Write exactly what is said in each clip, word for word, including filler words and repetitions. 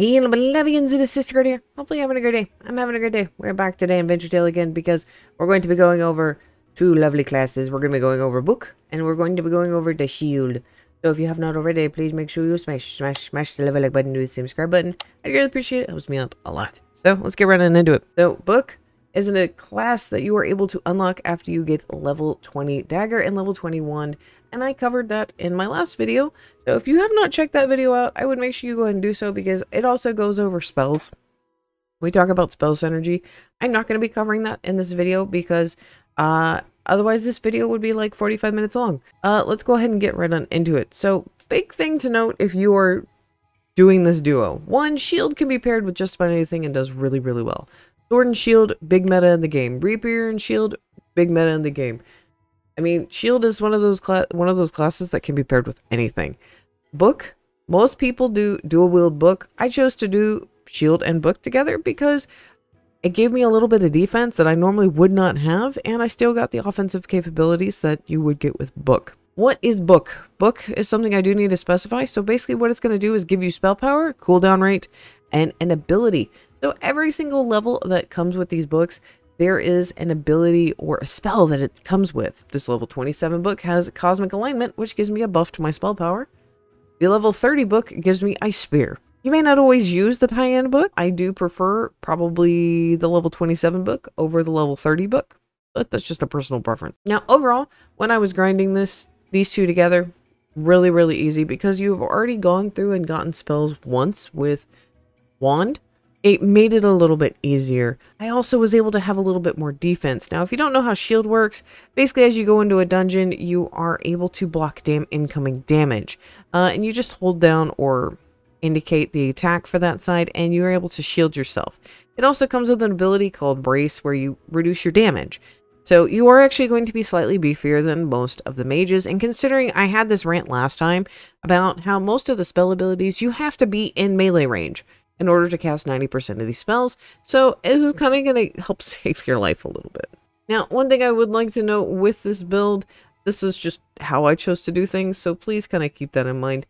Hey, Levians, it is Sister Guard here. Hopefully you're having a great day. I'm having a great day. We're back today in Venture Tale again because we're going to be going over two lovely classes. We're going to be going over a book and we're going to be going over the shield. So if you have not already, please make sure you smash, smash, smash the level like button, do the same subscribe button. I'd really appreciate it. It helps me out a lot. So let's get right on into it. So book is in a class that you are able to unlock after you get level twenty dagger and level twenty-one. And I covered that in my last video. So if you have not checked that video out, I would make sure you go ahead and do so because it also goes over spells. We talk about spell synergy. I'm not going to be covering that in this video because uh, otherwise this video would be like forty-five minutes long. Uh, let's go ahead and get right on into it. So big thing to note if you are doing this duo. One, shield can be paired with just about anything and does really, really well. Sword and shield, big meta in the game. Rapier and shield, big meta in the game. I mean, shield is one of those one of those classes that can be paired with anything. Book, most people do dual wield book. I chose to do shield and book together because it gave me a little bit of defense that I normally would not have, and I still got the offensive capabilities that you would get with book. What is book? Book is something I do need to specify. So basically what it's going to do is give you spell power, cooldown rate, and an ability. So every single level that comes with these books, there is an ability or a spell that it comes with. This level twenty-seven book has Cosmic Alignment, which gives me a buff to my spell power. The level thirty book gives me Ice Spear. You may not always use the Tyana book. I do prefer probably the level twenty-seven book over the level thirty book, but that's just a personal preference. Now, overall, when I was grinding this, these two together, really, really easy because you've already gone through and gotten spells once with Wand. It made it a little bit easier. I also was able to have a little bit more defense. Now, if you don't know how shield works, basically as you go into a dungeon, you are able to block damn incoming damage. Uh, and you just hold down or indicate the attack for that side, and you're able to shield yourself. It also comes with an ability called Brace, where you reduce your damage. So you are actually going to be slightly beefier than most of the mages. And considering I had this rant last time about how most of the spell abilities, you have to be in melee range in order to cast ninety percent of these spells. So this is kind of going to help save your life a little bit. Now, one thing I would like to note with this build, this is just how I chose to do things, so please kind of keep that in mind.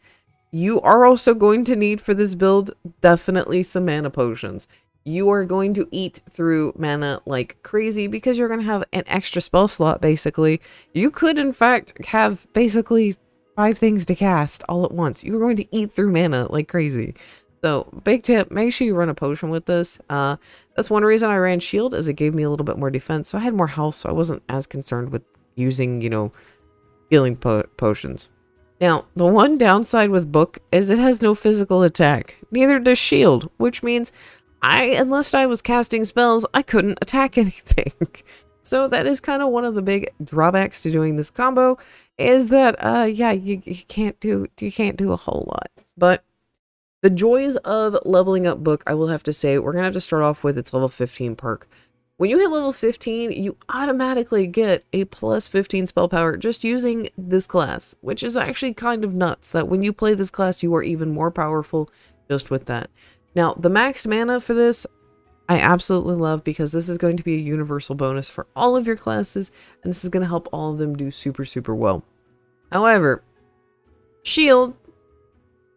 You are also going to need for this build, definitely some mana potions. You are going to eat through mana like crazy because you're going to have an extra spell slot, basically. You could, in fact, have basically five things to cast all at once. You're going to eat through mana like crazy. So big tip, make sure you run a potion with this. Uh, that's one reason I ran shield, is it gave me a little bit more defense. So I had more health, so I wasn't as concerned with using, you know, healing po potions. Now, the one downside with book is it has no physical attack. Neither does shield, which means I, unless I was casting spells, I couldn't attack anything. So that is kind of one of the big drawbacks to doing this combo, is that, uh, yeah, you, you can't do, you can't do a whole lot, but the joys of leveling up book, I will have to say, we're going to have to start off with its level fifteen perk. When you hit level fifteen, you automatically get a plus fifteen spell power just using this class, which is actually kind of nuts that when you play this class, you are even more powerful just with that. Now, the max mana for this, I absolutely love because this is going to be a universal bonus for all of your classes, and this is going to help all of them do super, super well. However, shield,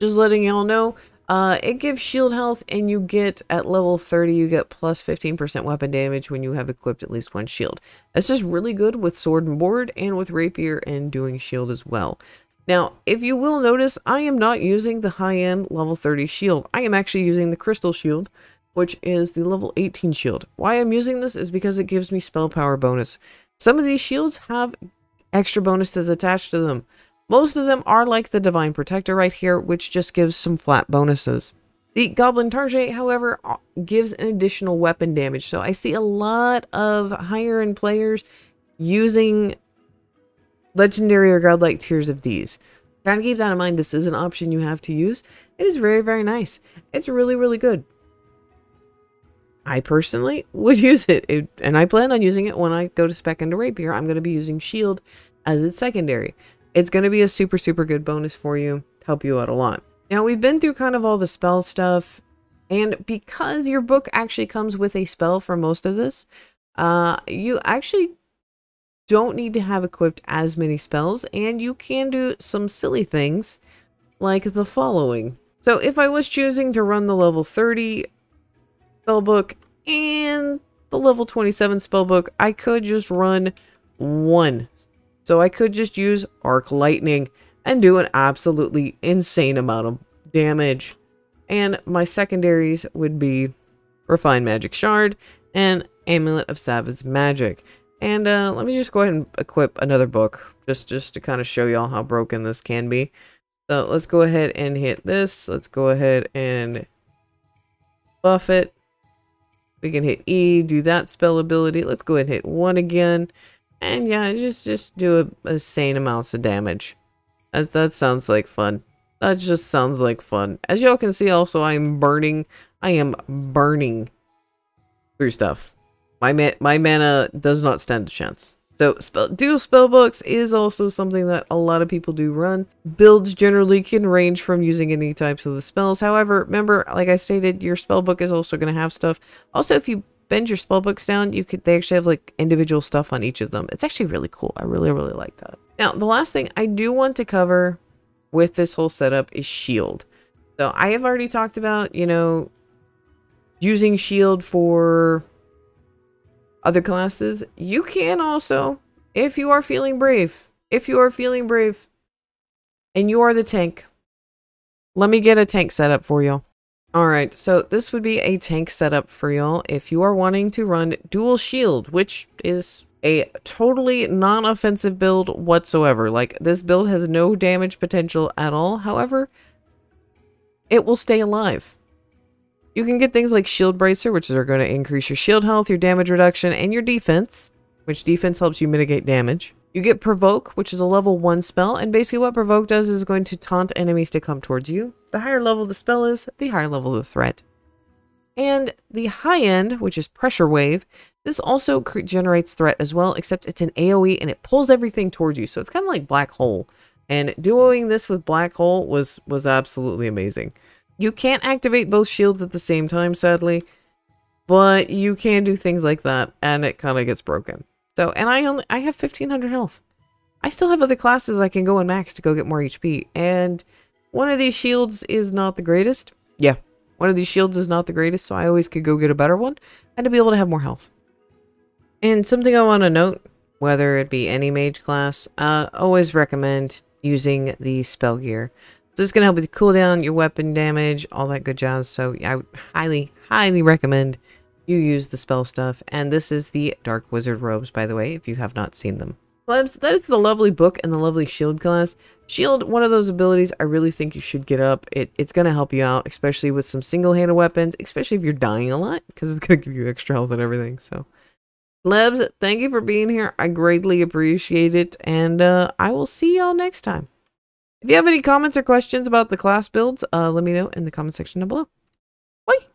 just letting y'all know, Uh, it gives shield health, and you get at level thirty, you get plus fifteen percent weapon damage when you have equipped at least one shield. That's just really good with sword and board and with rapier and doing shield as well. Now, if you will notice, I am not using the high-end level thirty shield. I am actually using the crystal shield, which is the level eighteen shield. Why I'm using this is because it gives me spell power bonus. Some of these shields have extra bonuses attached to them. Most of them are like the Divine Protector right here, which just gives some flat bonuses. The Goblin Targe, however, gives an additional weapon damage. So I see a lot of higher end players using legendary or godlike tiers of these. Kind of keep that in mind. This is an option you have to use. It is very, very nice. It's really, really good. I personally would use it, it and I plan on using it when I go to spec into Rapier. I'm going to be using shield as its secondary. It's going to be a super, super good bonus for you, help you out a lot. Now, we've been through kind of all the spell stuff, and because your book actually comes with a spell for most of this, uh, you actually don't need to have equipped as many spells, and you can do some silly things like the following. So if I was choosing to run the level thirty spellbook and the level twenty-seven spellbook, I could just run one. So I could just use arc lightning and do an absolutely insane amount of damage. And my secondaries would be refined magic shard and amulet of savage magic. And uh, let me just go ahead and equip another book just just to kind of show y'all how broken this can be. So let's go ahead and hit this. Let's go ahead and buff it. We can hit E, do that spell ability. Let's go ahead and hit one again. And yeah, just just do a, a sane amounts of damage. As that sounds like fun. That just sounds like fun. As y'all can see, also I'm burning. I am burning through stuff. My ma my mana does not stand a chance. So spell dual spellbooks is also something that a lot of people do run. Builds generally can range from using any types of the spells. However, remember, like I stated, your spellbook is also going to have stuff. Also, if you bend your spellbooks down, you could they actually have like individual stuff on each of them. It's actually really cool. I really really like that. Now, the last thing I do want to cover with this whole setup is shield. So I have already talked about, you know, using shield for other classes. You can also, if you are feeling brave, if you are feeling brave and you are the tank, let me get a tank setup for y'all. All right, so this would be a tank setup for y'all if you are wanting to run dual shield, which is a totally non-offensive build whatsoever. Like, this build has no damage potential at all. However, it will stay alive. You can get things like shield bracer, which are going to increase your shield health, your damage reduction, and your defense, which defense helps you mitigate damage. You get provoke, which is a level one spell, and basically what provoke does is going to taunt enemies to come towards you. The higher level the spell is, the higher level the threat. And the high end, which is pressure wave, this also generates threat as well, except it's an AoE and it pulls everything towards you. So it's kind of like black hole. And duoing this with black hole was, was absolutely amazing. You can't activate both shields at the same time, sadly, but you can do things like that and it kind of gets broken. So, and I only, I have fifteen hundred health. I still have other classes I can go and max to go get more H P. And one of these shields is not the greatest. Yeah. One of these shields is not the greatest, so I always could go get a better one and to be able to have more health. And something I want to note, whether it be any mage class, uh, always recommend using the spell gear. So it's going to help with your cooldown, your weapon damage, all that good jazz. So I would highly, highly recommend you use the spell stuff. And this is the Dark Wizard Robes, by the way, if you have not seen them. Plebs, that is the lovely book and the lovely shield class. Shield, one of those abilities I really think you should get up. It, it's going to help you out, especially with some single-handed weapons, especially if you're dying a lot, because it's going to give you extra health and everything. So, Plebs, thank you for being here. I greatly appreciate it, and uh, I will see y'all next time. If you have any comments or questions about the class builds, uh, let me know in the comment section down below. Bye!